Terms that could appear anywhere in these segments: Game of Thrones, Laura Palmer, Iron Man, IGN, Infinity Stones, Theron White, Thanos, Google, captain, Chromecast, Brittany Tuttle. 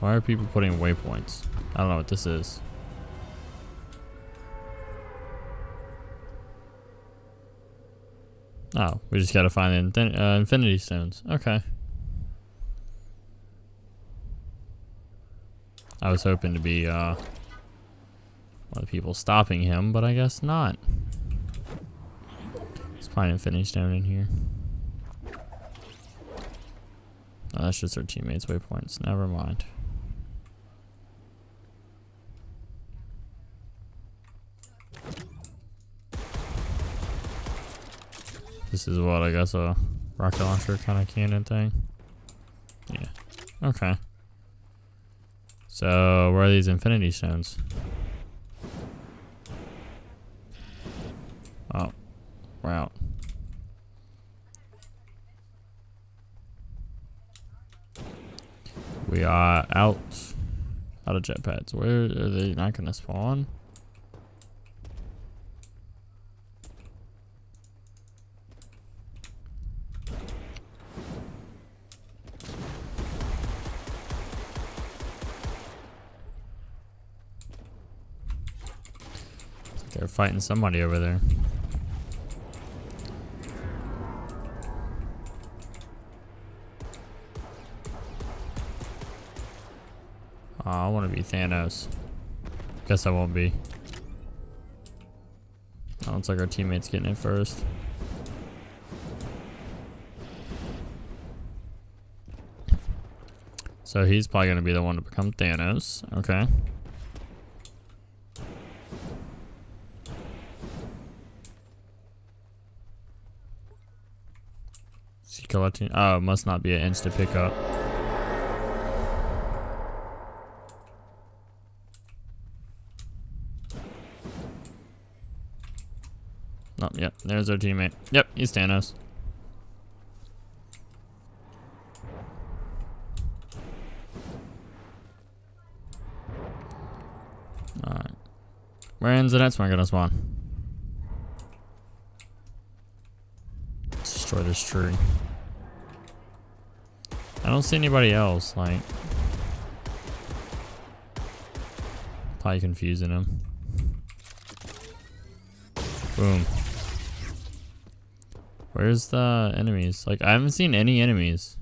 Why are people putting waypoints? I don't know what this is. Oh, we just gotta find the Infinity Stones. Okay. I was hoping to be one of the people stopping him, but I guess not. Let's find Infinity Stone in here. Oh, that's just our teammates' waypoints. Never mind. This is what, I guess, a rocket launcher kind of cannon thing? Yeah. Okay. So, where are these Infinity Stones? Oh. We're out. We are out. Out of jet pads. Where are they not going to spawn? They're fighting somebody over there. Oh, I want to be Thanos. Guess I won't be. Oh, it's like our teammates getting it first. So he's probably going to be the one to become Thanos. Okay. Collecting. Oh, it must not be an insta pickup. Oh, yep. There's our teammate. Yep, he's Thanos. All right. When's the next one gonna spawn? Let's destroy this tree. I don't see anybody else, like, probably confusing him. Boom. Where's the enemies? Like, I haven't seen any enemies.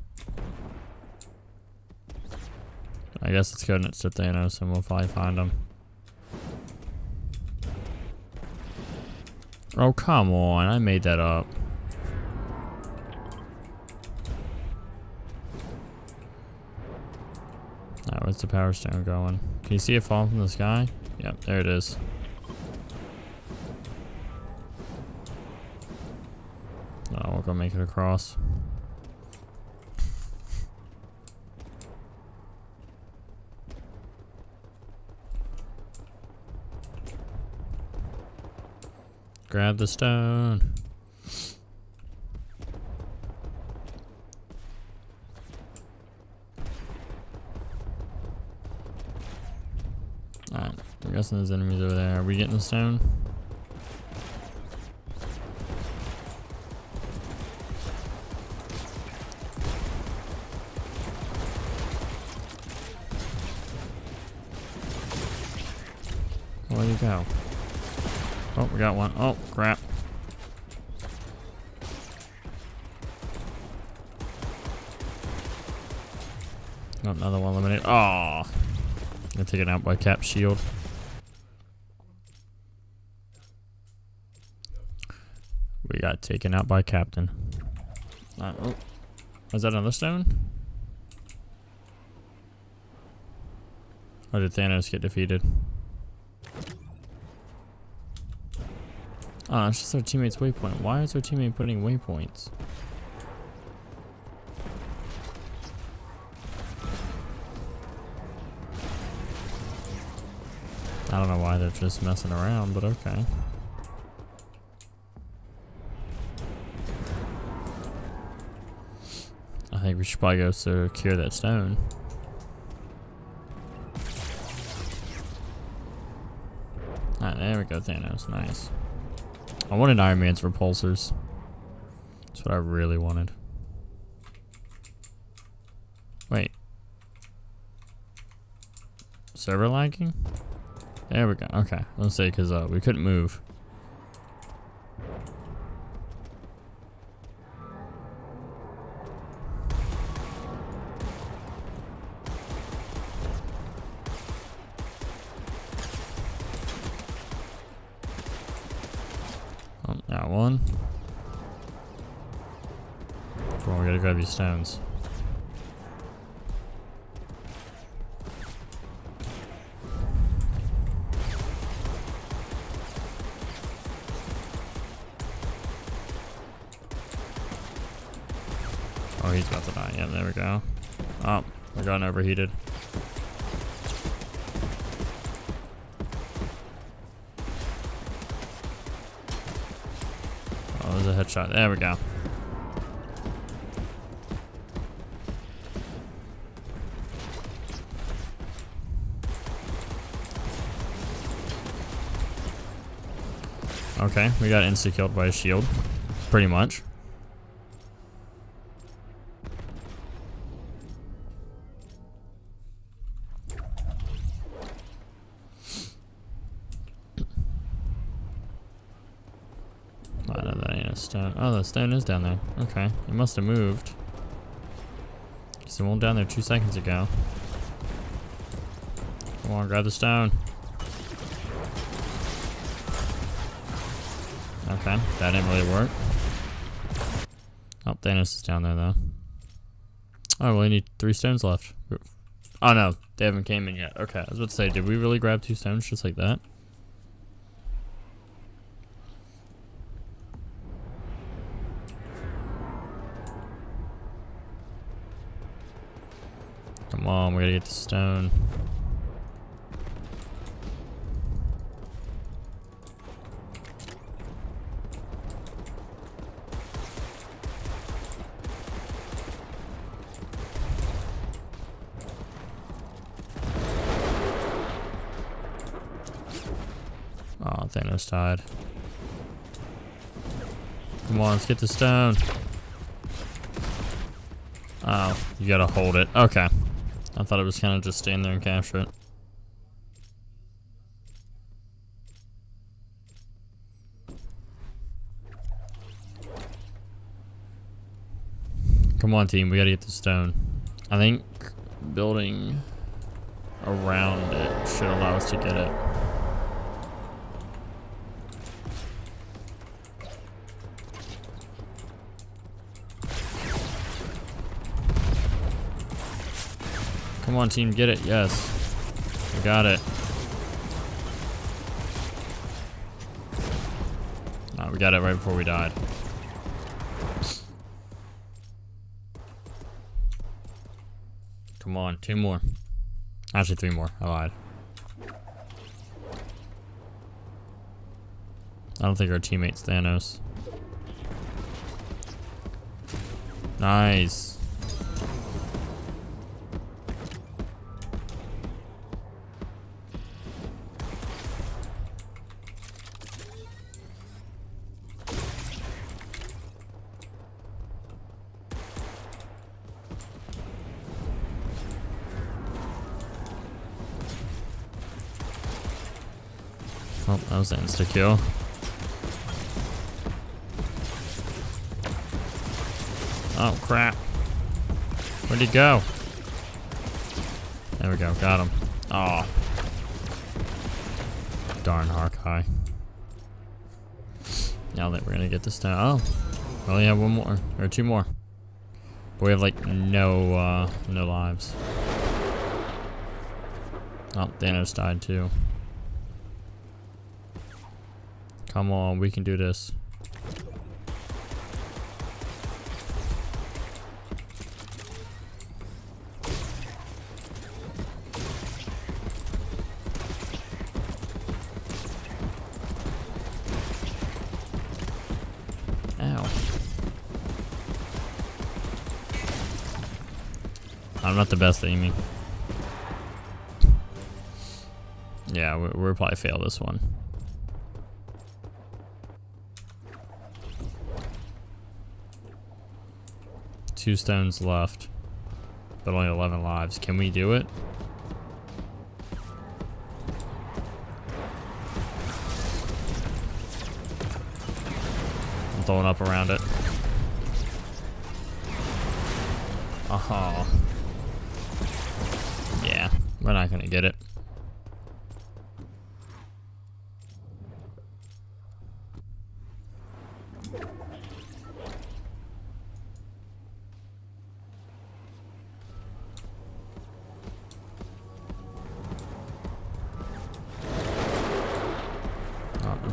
I guess let's go next to Thanos and we'll probably find him. Oh, come on. I made that up. Where's the power stone going? Can you see it fall from the sky? Yep, there it is. Oh, we're gonna make it across. Grab the stone. I'm guessing there's enemies over there. Are we getting the stone? Where'd you go? Oh, we got one. Oh, crap. Oh, another one eliminated. Oh, I'm gonna take it out by cap shield. We got taken out by Captain. Oh. Was that another stone? Or did Thanos get defeated? Oh, it's just our teammate's waypoint. Why is our teammate putting waypoints? I don't know why they're just messing around, but okay. I think we should probably go secure that stone. Alright, there we go, Thanos. Nice. I wanted Iron Man's repulsors. That's what I really wanted. Wait. Server lagging? There we go. Okay, let's see, because we couldn't move. Oh, that one. Bro, we gotta grab these stones. Oh, he's about to die. Yeah, there we go. Oh, I got overheated. Oh, there's a headshot. There we go. Okay, we got insta-killed by a shield, pretty much. Oh, the stone is down there. Okay, it must have moved. Because it went down there 2 seconds ago. Come on, grab the stone. Okay, that didn't really work. Oh, Thanos is down there, though. Oh, we only need 3 stones left. Oh, no, they haven't came in yet. Okay, I was about to say, did we really grab 2 stones just like that? Come on, we gotta get the stone. Oh, Thanos died. Come on, let's get the stone. Oh, you gotta hold it. Okay. I thought it was kind of just stand there and capture it. Come on, team. We gotta get the stone. I think building around it should allow us to get it. Come on, team, get it. Yes. We got it. Oh, we got it right before we died. Come on, 2 more. Actually, 3 more. I lied. I don't think our teammate's Thanos. Nice. Oh, that was an insta-kill. Oh, crap. Where'd he go? There we go, got him. Aw. Oh. Darn Hawkeye. Now that we're gonna get this down. Oh, we only have 1 more, or 2 more. But we have like no lives. Oh, Thanos died too. Come on, we can do this. Ow. I'm not the best at aiming. Yeah, we'll probably fail this one. Two stones left, but only 11 lives. Can we do it? blown up around it. Oh. Yeah, we're not gonna get it.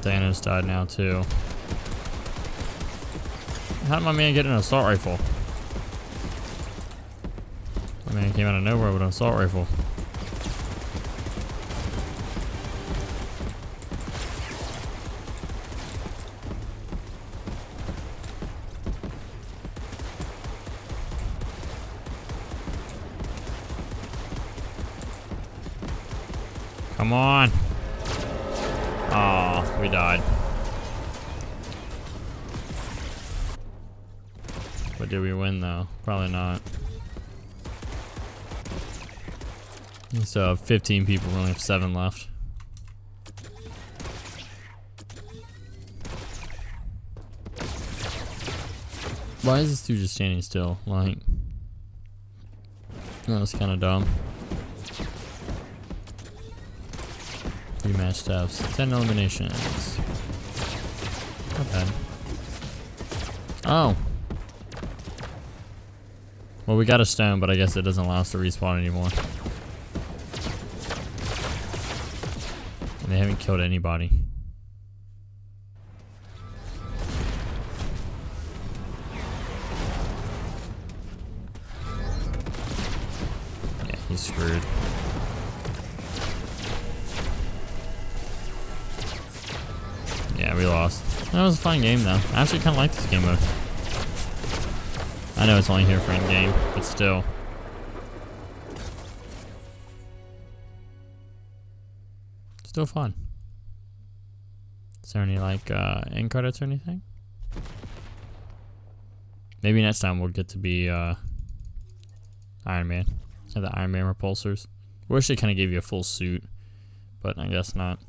Thanos died now too. How did my man get an assault rifle? My man came out of nowhere with an assault rifle. Come on. Aw, we died. But did we win though? Probably not. So 15 people, we only have 7 left. Why is this dude just standing still? Like, that was kind of dumb. Rematch steps. 10 eliminations. Not bad. Oh. Well, we got a stone, but I guess it doesn't allow us to respawn anymore. And they haven't killed anybody. Yeah, he's screwed. Yeah, we lost. That was a fun game, though. I actually kind of like this game mode. I know it's only here for end game, but still. Still fun. Is there any, like, end credits or anything? Maybe next time we'll get to be, Iron Man. Have the Iron Man repulsors. Wish they kind of gave you a full suit, but I guess not.